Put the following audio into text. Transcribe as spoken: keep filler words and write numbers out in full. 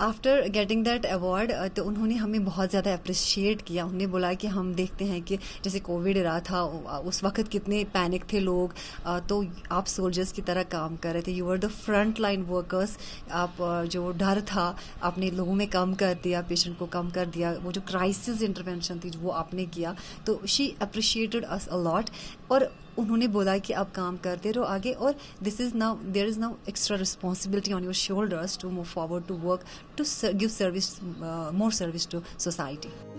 After getting that award तो उन्होंने हमें बहुत ज़्यादा अप्रिशिएट किया। उन्होंने बोला कि हम देखते हैं कि जैसे कोविड रहा था उस वक्त कितने पैनिक थे लोग, तो आप सोल्जर्स की तरह काम कर रहे थे, you are the front line workers, आप जो डर था आपने लोगों में कम कर दिया, पेशेंट को कम कर दिया, वो जो क्राइसिस इंटरवेंशन थी वो आपने किया, तो शी अप्रिशिएटेड अस अलॉट। और उन्होंने बोला कि आप काम करते रहो आगे और this is now there is now extra responsibility on your shoulders to move forward to work to give service more service to society.